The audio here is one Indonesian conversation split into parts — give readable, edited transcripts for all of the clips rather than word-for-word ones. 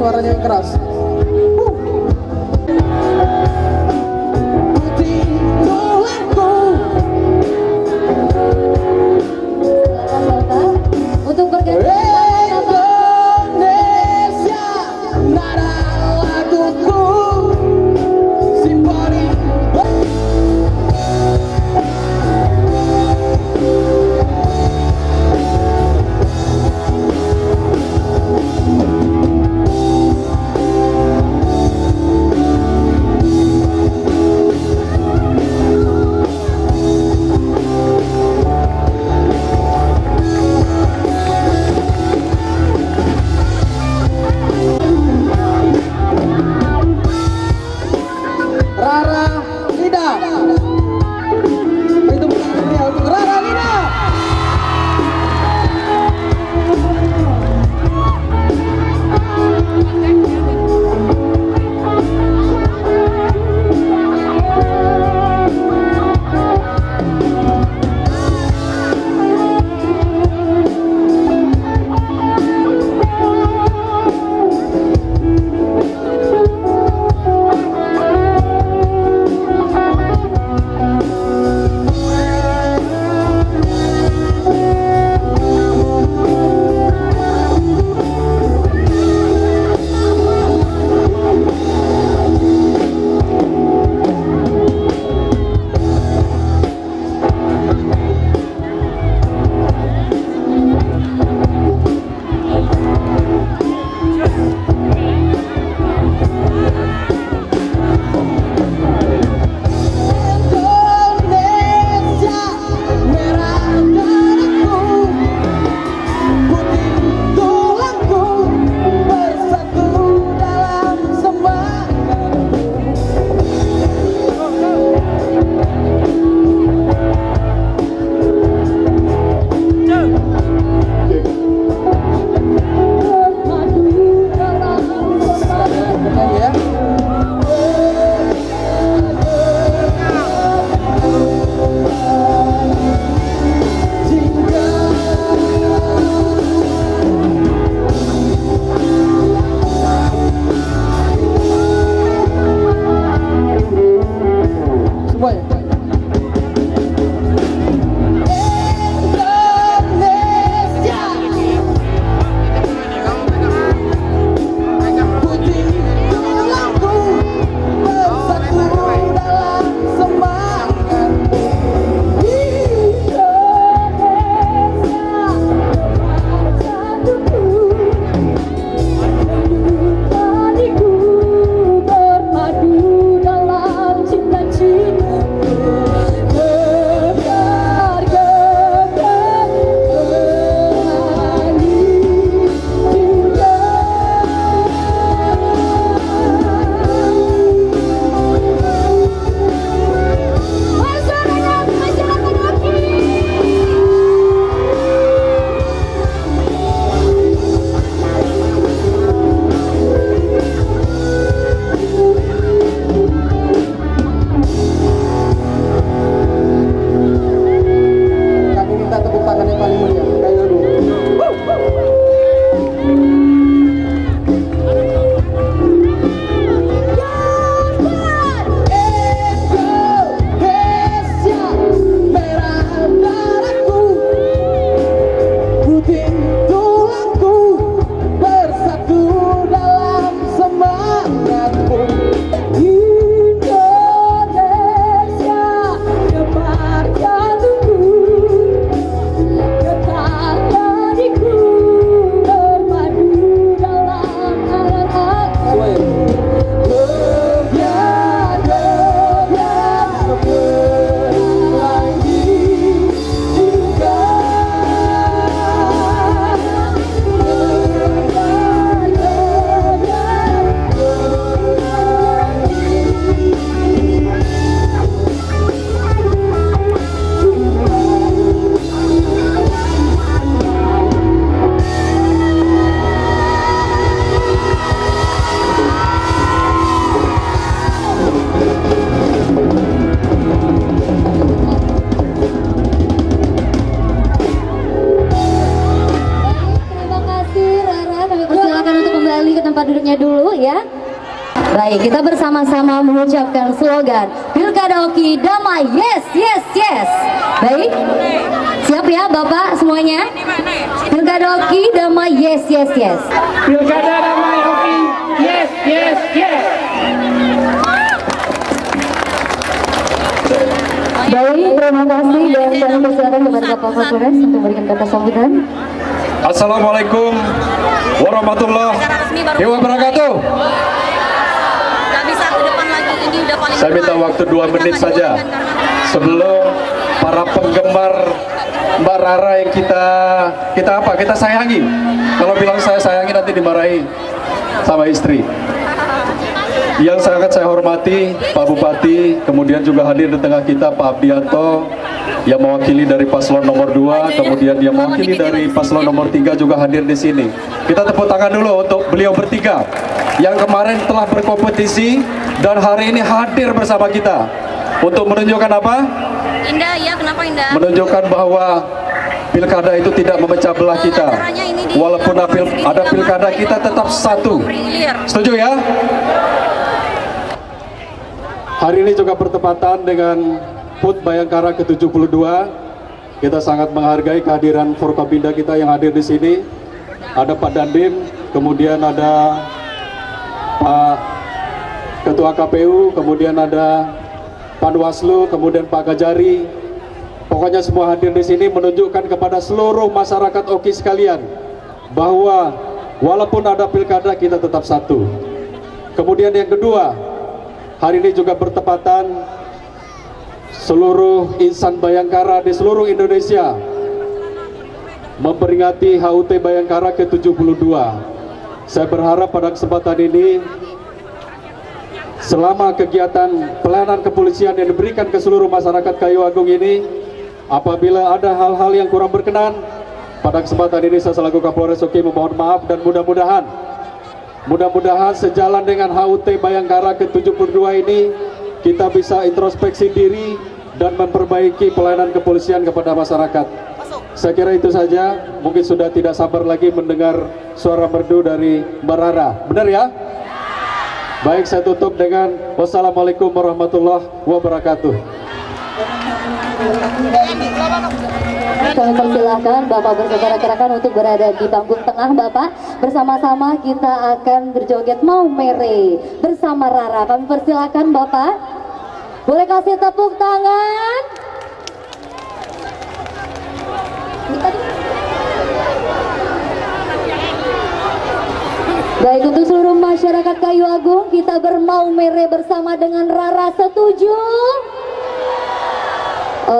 Suaranya yang keras. tempat duduknya dulu ya. Baik, kita bersama-sama mengucapkan slogan Pilkada Oki Damai. Yes, yes, yes. Baik, siap ya Bapak semuanya. Pilkada Oki Damai. Yes, yes, yes. Pilkada Damai Oki. Yes, yes, yes. Baik, terima kasih dan saya persilakan kepada Bapak Kapolres untuk memberikan kata sambutan. Assalamualaikum warahmatullahi wabarakatuh. Saya minta waktu 2 menit saja sebelum para penggemar Mbak Rara yang kita sayangi. Kalau bilang saya sayangi nanti dimarahi sama istri. Yang sangat saya hormati Pak Bupati, kemudian juga hadir di tengah kita Pak Abianto yang mewakili dari paslon nomor 2, kemudian yang mewakili dari paslon nomor 3 juga hadir di sini. Kita tepuk tangan dulu untuk beliau bertiga yang kemarin telah berkompetisi dan hari ini hadir bersama kita untuk menunjukkan apa? Indah, ya, kenapa indah? Menunjukkan bahwa pilkada itu tidak memecah belah kita. Walaupun ada pilkada, kita tetap satu. Setuju ya? Hari ini juga bertepatan dengan PUT Bhayangkara ke-72. Kita sangat menghargai kehadiran Forkopimda kita yang hadir di sini. Ada Pak Dandim, kemudian ada Pak Ketua KPU, kemudian ada Pak Waslu, kemudian Pak Gajari. Pokoknya semua hadir di sini menunjukkan kepada seluruh masyarakat Oki sekalian bahwa walaupun ada pilkada kita tetap satu. Kemudian yang kedua, hari ini juga bertepatan seluruh insan Bhayangkara di seluruh Indonesia memperingati HUT Bhayangkara ke-72. Saya berharap pada kesempatan ini selama kegiatan pelayanan kepolisian yang diberikan ke seluruh masyarakat Kayu Agung ini, apabila ada hal-hal yang kurang berkenan, pada kesempatan ini saya selaku Kapolres OKI memohon maaf dan mudah-mudahan sejalan dengan HUT Bhayangkara ke-72 ini, kita bisa introspeksi diri dan memperbaiki pelayanan kepolisian kepada masyarakat. Saya kira itu saja, mungkin sudah tidak sabar lagi mendengar suara merdu dari Mbak Rara. Benar ya? Baik, saya tutup dengan wassalamualaikum warahmatullahi wabarakatuh. Kami persilahkan Bapak bersaudara-saudara untuk berada di panggung tengah Bapak. Bersama-sama kita akan berjoget Maumere bersama Rara. Kami persilahkan Bapak. Boleh kasih tepuk tangan? Baik, untuk seluruh masyarakat Kayu Agung, kita bermaumere bersama dengan Rara. Setuju?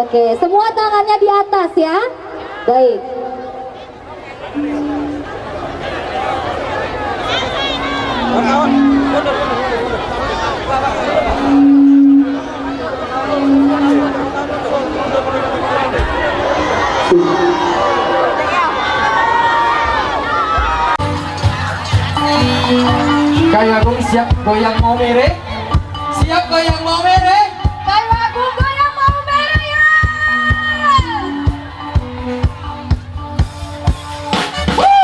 Oke, semua tangannya di atas ya. Baik. Kayu Agung siap goyang Maumere? Siap goyang Maumere? Kayu Agung goyang Maumere ya! Woo!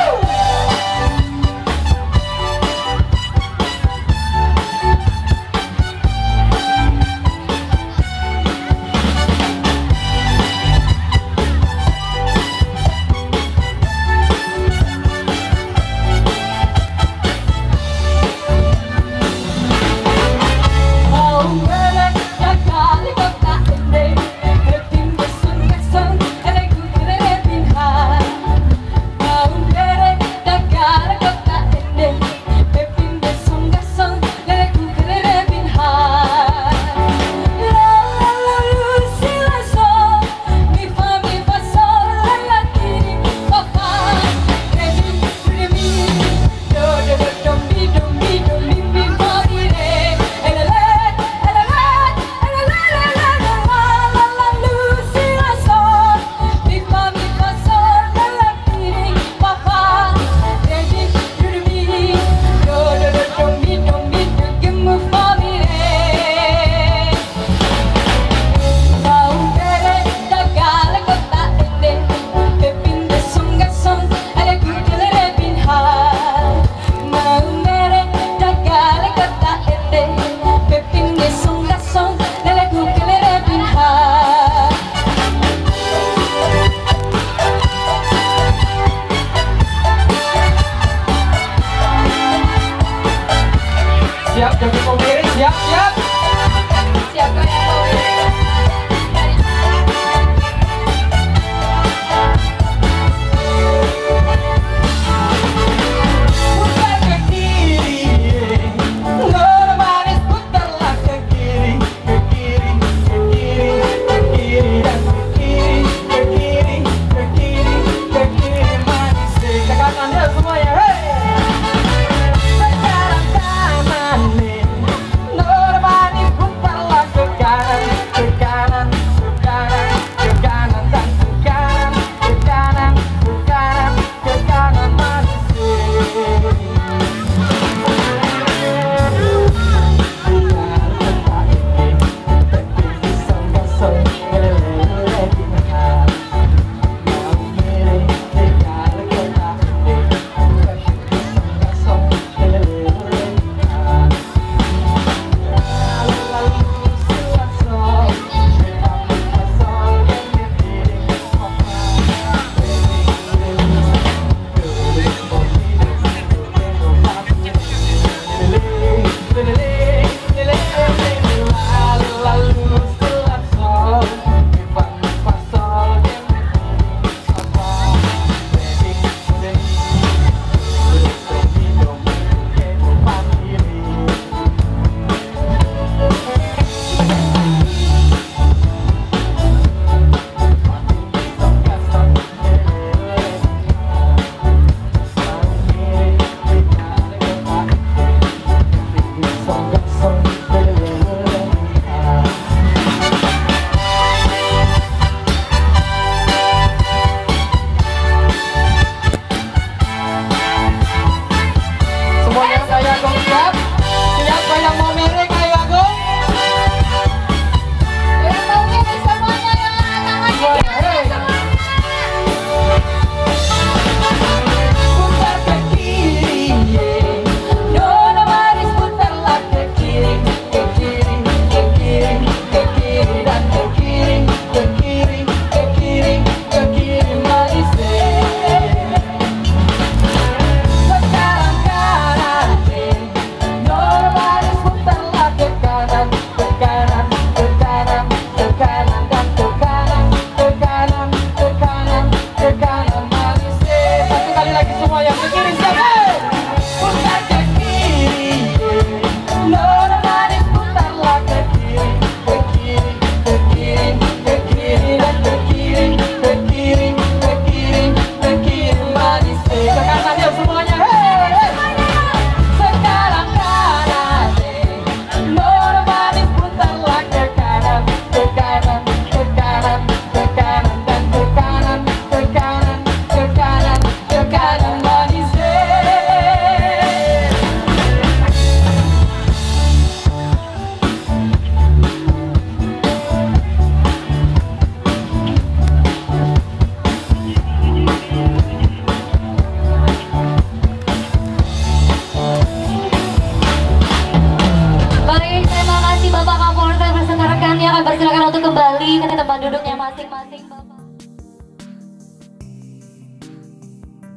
kasih Bapak Kapolres beserta rekannya. Kami persilakan untuk kembali ke tempat duduknya masing-masing.